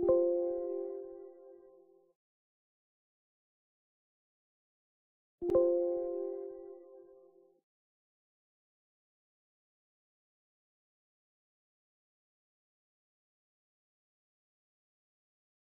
You